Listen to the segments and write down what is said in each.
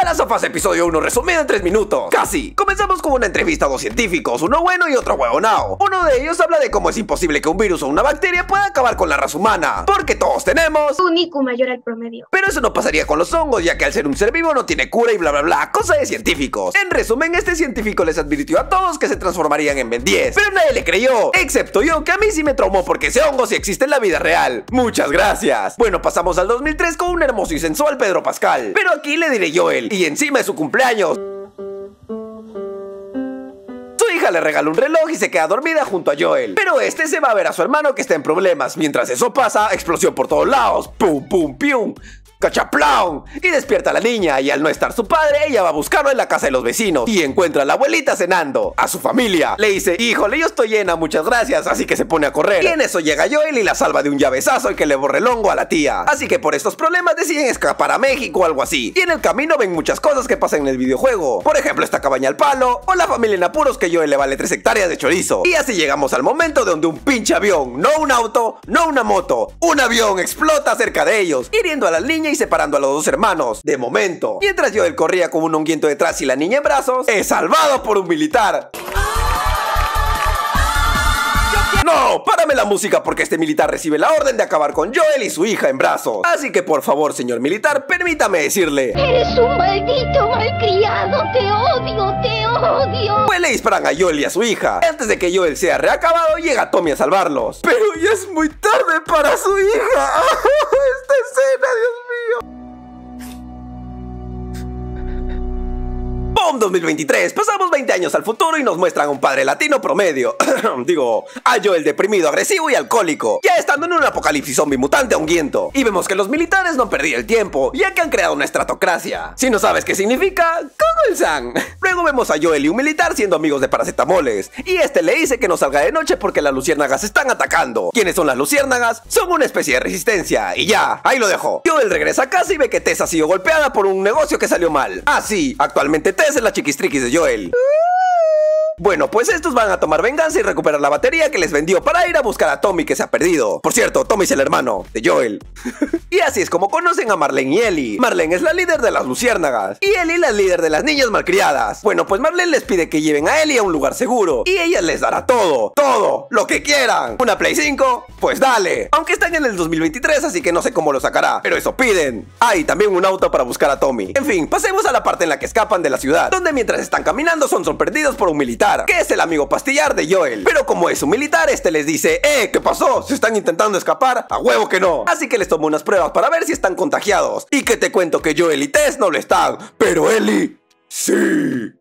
The Last of Us episodio 1 resumido en 3 minutos. Casi. Comenzamos con una entrevista a dos científicos, uno bueno y otro huevonao. Uno de ellos habla de cómo es imposible que un virus o una bacteria pueda acabar con la raza humana, porque todos tenemos un IQ mayor al promedio. Pero eso no pasaría con los hongos, ya que al ser un ser vivo no tiene cura y bla bla bla, cosa de científicos. En resumen, este científico les advirtió a todos que se transformarían en Ben 10, pero nadie le creyó, excepto yo, que a mí sí me traumó porque ese hongo sí existe en la vida real. Muchas gracias. Bueno, pasamos al 2003 con un hermoso y sensual Pedro Pascal, pero aquí le diré Joel, y encima es su cumpleaños. Le regala un reloj y se queda dormida junto a Joel, pero este se va a ver a su hermano que está en problemas. Mientras eso pasa, explosión por todos lados, pum pum pium, cachaplón, y despierta a la niña, y al no estar su padre, ella va a buscarlo en la casa de los vecinos y encuentra a la abuelita cenando. A su familia le dice: híjole, yo estoy llena, muchas gracias, así que se pone a correr, y en eso llega Joel y la salva de un llavezazo y que le borre el hongo a la tía. Así que por estos problemas deciden escapar a México o algo así, y en el camino ven muchas cosas que pasan en el videojuego, por ejemplo esta cabaña al palo, o la familia en apuros que Joel le vale 3 hectáreas de chorizo. Y así llegamos al momento donde un pinche avión, no un auto, no una moto, un avión explota cerca de ellos, hiriendo a la niña y separando a los dos hermanos, de momento. Mientras Joel corría con un honguiento detrás y la niña en brazos, es salvado por un militar. No, párame la música porque este militar recibe la orden de acabar con Joel y su hija en brazos. Así que por favor, señor militar, permítame decirle: eres un maldito malcriado, te odio, te odio. Pues le disparan a Joel y a su hija. Antes de que Joel sea reacabado, llega Tommy a salvarlos, pero ya es muy tarde para su hija. Esta escena, Dios mío. 2023, pasamos 20 años al futuro y nos muestran a un padre latino promedio digo, a Joel deprimido, agresivo y alcohólico, ya estando en un apocalipsis zombie mutante honguiento. Y vemos que los militares no han perdido el tiempo, ya que han creado una estratocracia. Si no sabes qué significa, Google-san. Luego vemos a Joel y un militar siendo amigos de paracetamoles, y este le dice que no salga de noche porque las luciérnagas están atacando. ¿Quiénes son las luciérnagas? Son una especie de resistencia, y ya, ahí lo dejo. Joel regresa a casa y ve que Tess ha sido golpeada por un negocio que salió mal. Ah sí, actualmente Tess es la chiquistriquis de Joel. Bueno, pues estos van a tomar venganza y recuperar la batería que les vendió para ir a buscar a Tommy, que se ha perdido. Por cierto, Tommy es el hermano de Joel. Y así es como conocen a Marlene y Ellie. Marlene es la líder de las luciérnagas y Ellie la líder de las niñas malcriadas. Bueno, pues Marlene les pide que lleven a Ellie a un lugar seguro y ella les dará todo, todo, lo que quieran. ¿Una Play 5? Pues dale. Aunque están en el 2023, así que no sé cómo lo sacará, pero eso piden. Ah, y también un auto para buscar a Tommy. En fin, pasemos a la parte en la que escapan de la ciudad, donde mientras están caminando son sorprendidos por un militar, que es el amigo pastillar de Joel. Pero como es un militar, este les dice: ¿qué pasó? ¿Se están intentando escapar? A huevo que no. Así que les tomó unas pruebas para ver si están contagiados. Y que te cuento que Joel y Tess no lo están, pero Ellie sí.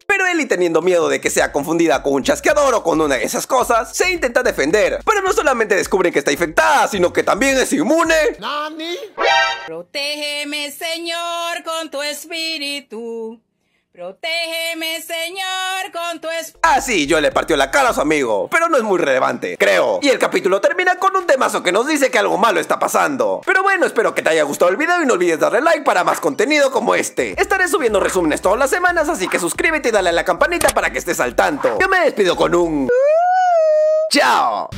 Pero Ellie, teniendo miedo de que sea confundida con un chasqueador o con una de esas cosas, se intenta defender. Pero no solamente descubren que está infectada, sino que también es inmune. ¿Nani? Protégeme, Señor, con tu espíritu. Protégeme, Señor, con tu espíritu. Así Joel le partió la cara a su amigo, pero no es muy relevante, creo. Y el capítulo termina con un temazo que nos dice que algo malo está pasando. Pero bueno, espero que te haya gustado el video y no olvides darle like para más contenido como este. Estaré subiendo resúmenes todas las semanas, así que suscríbete y dale a la campanita para que estés al tanto. Yo me despido con un... ¡Chao!